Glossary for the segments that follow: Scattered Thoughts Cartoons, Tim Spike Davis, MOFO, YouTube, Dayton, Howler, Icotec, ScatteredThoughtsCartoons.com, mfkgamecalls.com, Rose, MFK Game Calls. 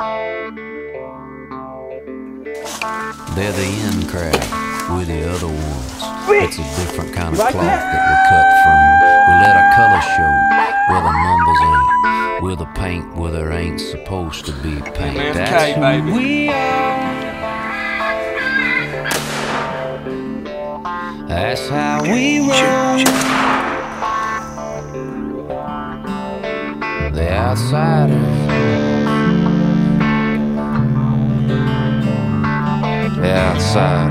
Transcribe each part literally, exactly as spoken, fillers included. They're the end crowd. We're the other ones. It's a different kind of cloth that we cut from. We let our color show where the numbers ain't. We're the paint where there ain't supposed to be paint. M F K, that's baby. Who we are. That's how we roll. The outsiders. Outside.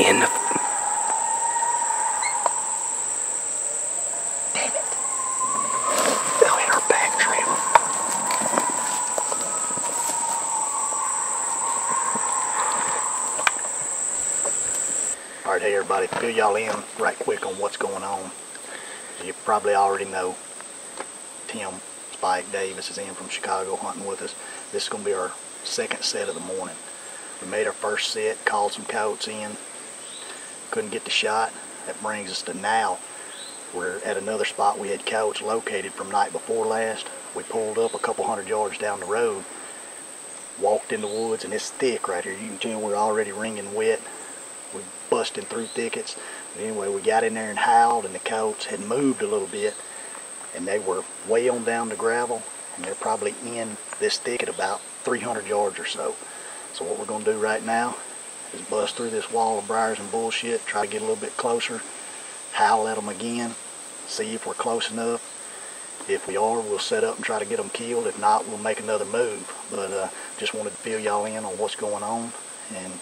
In the... Damn it. Now in our back trail. All right, hey everybody, fill y'all in right quick on what's going on. You probably already know Tim Spike Davis is in from Chicago hunting with us. This is going to be our second set of the morning. We made our first set, called some coyotes in. Couldn't get the shot. That brings us to now. We're at another spot we had coyotes located from night before last. We pulled up a couple hundred yards down the road, walked in the woods, and it's thick right here. You can tell we're already wringing wet. We're busting through thickets. But anyway, we got in there and howled, and the coyotes had moved a little bit, and they were way on down to gravel, and they're probably in this thicket about three hundred yards or so. So what we're going to do right now, just bust through this wall of briars and bullshit, try to get a little bit closer, howl at them again, see if we're close enough. If we are, we'll set up and try to get them killed. If not, we'll make another move. But uh, just wanted to fill y'all in on what's going on, and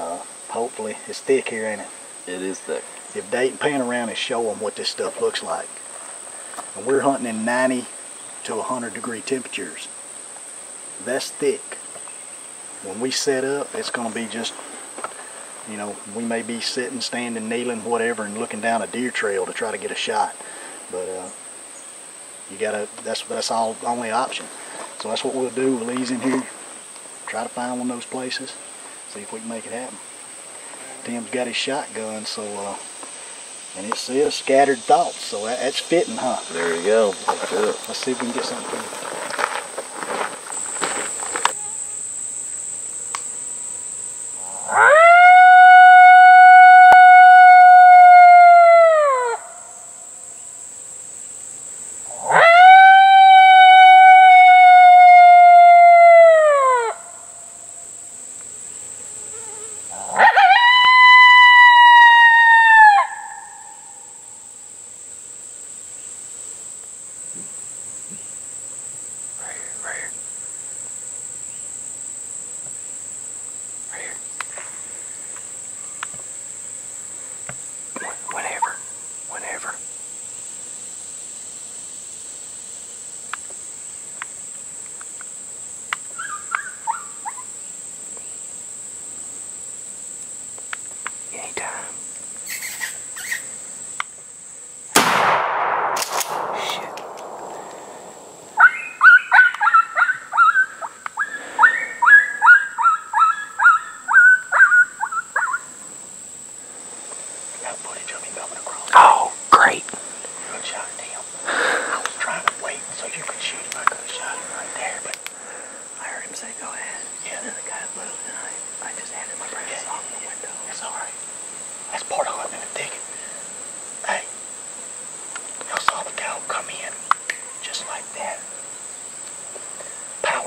uh, hopefully it's thick here, ain't it? It is thick. If Dayton, pan around and show them what this stuff looks like. And we're hunting in ninety to one hundred degree temperatures. That's thick. When we set up, it's going to be just, you know, we may be sitting, standing, kneeling, whatever, and looking down a deer trail to try to get a shot. But uh, you gotta, that's that's all only option. So that's what we'll do. We'll ease in here, try to find one of those places, see if we can make it happen. Tim's got his shotgun, so uh, and it says Scattered Thoughts, so that, that's fitting, huh? There you go. That's good. Let's see if we can get something for you.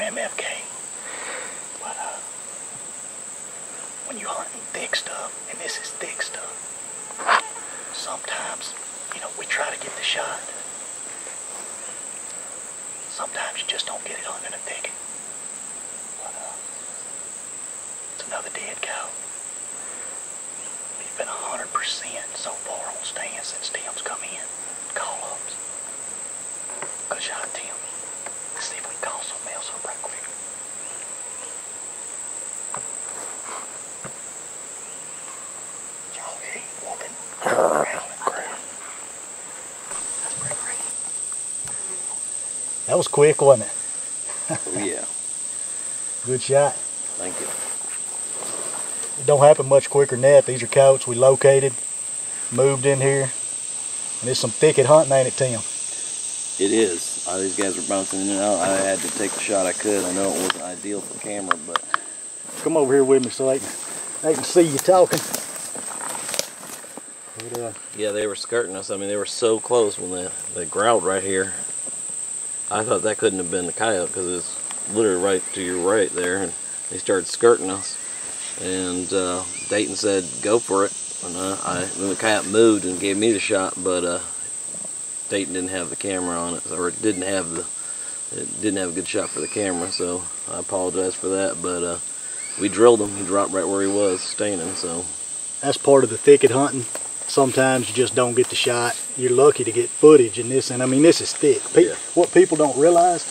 M F K, but uh, when you're hunting thick stuff, and this is thick stuff, sometimes, you know, we try to get the shot. Sometimes you just don't get it hunting a thicket. But uh, it's another dead cow. We've been one hundred percent so far on stands since Tim's come in. Call-ups. Good shot, Tim. Let's see if we can call something else up right quick. Y'all hear him whooping? Rattling crap. That's pretty great. That was quick, wasn't it? Oh, yeah. Good shot. Thank you. It don't happen much quicker than that. These are coyotes we located, moved in here, and it's some thicket hunting, ain't it, Tim? It is. All these guys were bouncing in and out. I had to take the shot I could. I know it wasn't ideal for camera, but come over here with me so they can, they can see you talking. But, uh, yeah, they were skirting us. I mean, they were so close when they they growled right here. I thought that couldn't have been the coyote because it's literally right to your right there, and they started skirting us. And uh, Dayton said, go for it. And uh, I, when the coyote moved and gave me the shot, but uh, Dayton didn't have the camera on it, or it didn't have the, it didn't have a good shot for the camera. So I apologize for that. But uh, we drilled him. He dropped right where he was standing. So that's part of the thicket hunting. Sometimes you just don't get the shot. You're lucky to get footage in this, and I mean this is thick. Pe yeah. What people don't realize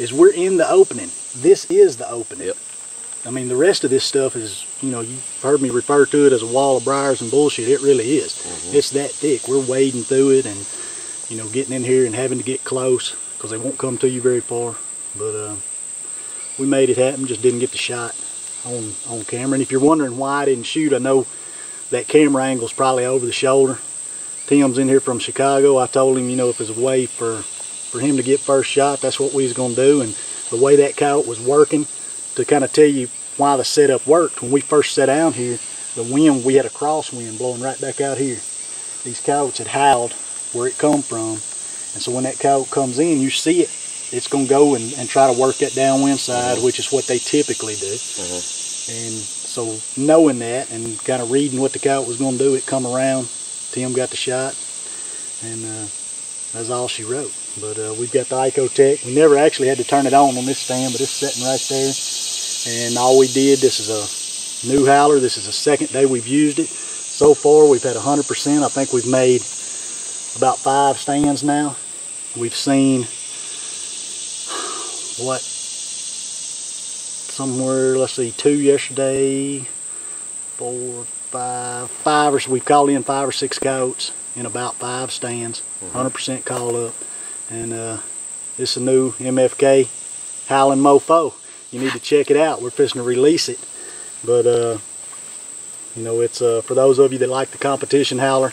is we're in the opening. This is the opening. Yep. I mean, the rest of this stuff is, you know, you've heard me refer to it as a wall of briars and bullshit. It really is. Mm-hmm. It's that thick. We're wading through it and, you know, getting in here and having to get close because they won't come to you very far. But uh, we made it happen, just didn't get the shot on, on camera. And if you're wondering why I didn't shoot, I know that camera angle's probably over the shoulder. Tim's in here from Chicago. I told him, you know, if there's a way for, for him to get first shot, that's what we was going to do. And the way that coyote was working, to kind of tell you why the setup worked, when we first sat down here, the wind, we had a crosswind blowing right back out here. These coyotes had howled where it come from. And so when that coyote comes in, you see it. It's going to go and, and try to work that downwind side, mm-hmm. which is what they typically do. Mm-hmm. And so knowing that and kind of reading what the coyote was going to do, it come around. Tim got the shot. And uh, that's all she wrote. But uh, we've got the Icotec. We never actually had to turn it on on this stand, but it's sitting right there. And all we did, this is a new Howler. This is the second day we've used it. So far, we've had one hundred percent. I think we've made about five stands now. We've seen, what, somewhere, let's see, two yesterday, four, five, five or so. We've called in five or six coyotes in about five stands, one hundred percent mm-hmm. call up. And uh, this is a new M F K Howling MOFO. You need to check it out. We're fixing to release it. But, uh, you know, it's uh, for those of you that like the competition howler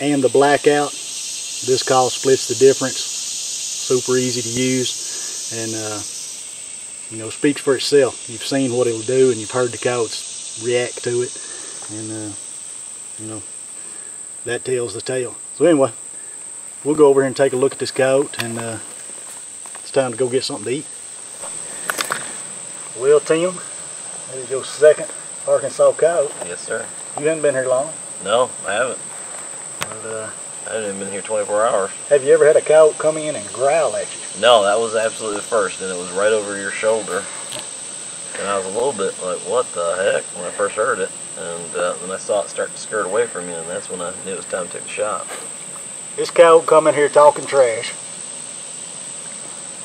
and the blackout, this call splits the difference. Super easy to use. And, uh, you know, speaks for itself. You've seen what it'll do and you've heard the coyotes react to it. And, uh, you know, that tells the tale. So anyway, we'll go over here and take a look at this coyote. And uh, it's time to go get something to eat. Well, Tim, that is your second Arkansas coyote. Yes, sir. You haven't been here long. No, I haven't. But, uh, I haven't been here twenty-four hours. Have you ever had a coyote come in and growl at you? No, that was absolutely the first, and it was right over your shoulder. And I was a little bit like, what the heck, when I first heard it. And uh, then I saw it start to skirt away from you, and that's when I knew it was time to take a shot. This coyote come in here talking trash.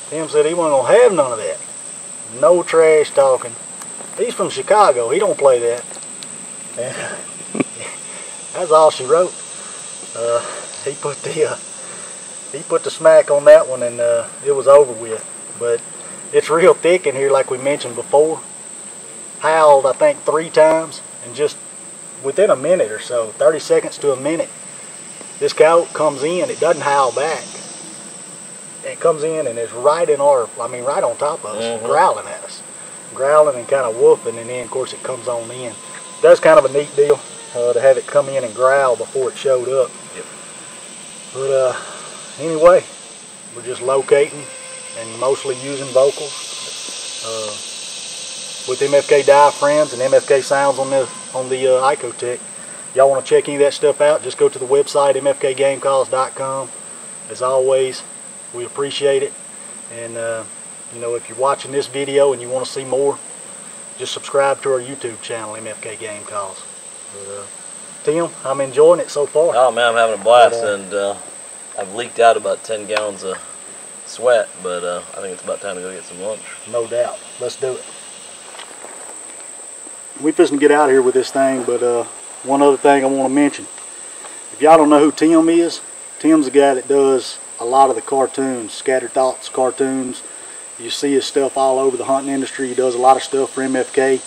Tim said he wasn't going to have none of that. No trash talking. He's from Chicago. He don't play that. Yeah. That's all she wrote. Uh, he put the uh, he put the smack on that one, and uh, it was over with. But it's real thick in here, like we mentioned before. Howled, I think, three times, and just within a minute or so, thirty seconds to a minute, this coyote comes in. It doesn't howl back. It comes in and it's right in our, I mean right on top of us, mm-hmm. growling at us. Growling and kind of whooping, and then of course it comes on in. That's kind of a neat deal uh, to have it come in and growl before it showed up. Yep. But uh, anyway, we're just locating and mostly using vocals uh, with M F K diaphragms and M F K sounds on the, on the uh, Icotec. Y'all want to check any of that stuff out, just go to the website, m f k game calls dot com. As always, we appreciate it, and uh, you know, if you're watching this video and you want to see more, just subscribe to our YouTube channel, M F K Game Calls. But, uh, Tim, I'm enjoying it so far. Oh man, I'm having a blast, but, uh, and uh, I've leaked out about ten gallons of sweat, but uh, I think it's about time to go get some lunch. No doubt. Let's do it. We fixing to get out of here with this thing, but uh, one other thing I want to mention. If y'all don't know who Tim is, Tim's the guy that does a lot of the cartoons, Scattered Thoughts Cartoons. You see his stuff all over the hunting industry. He does a lot of stuff for M F K.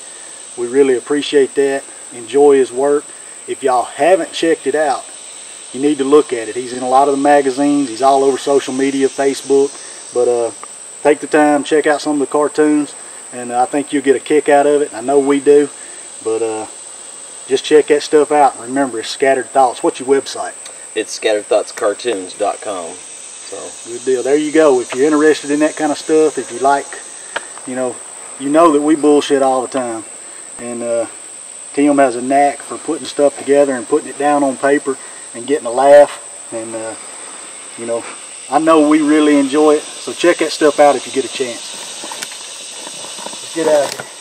We really appreciate that. Enjoy his work. If y'all haven't checked it out, you need to look at it. He's in a lot of the magazines. He's all over social media, Facebook. But uh, take the time, check out some of the cartoons, and I think you'll get a kick out of it. I know we do. But uh, just check that stuff out. And remember, it's Scattered Thoughts. What's your website? It's Scattered Thoughts Cartoons dot com. So. Good deal. There you go. If you're interested in that kind of stuff, if you like, you know, you know that we bullshit all the time. And uh, Tim has a knack for putting stuff together and putting it down on paper and getting a laugh. And, uh, you know, I know we really enjoy it. So check that stuff out if you get a chance. Let's get out of here.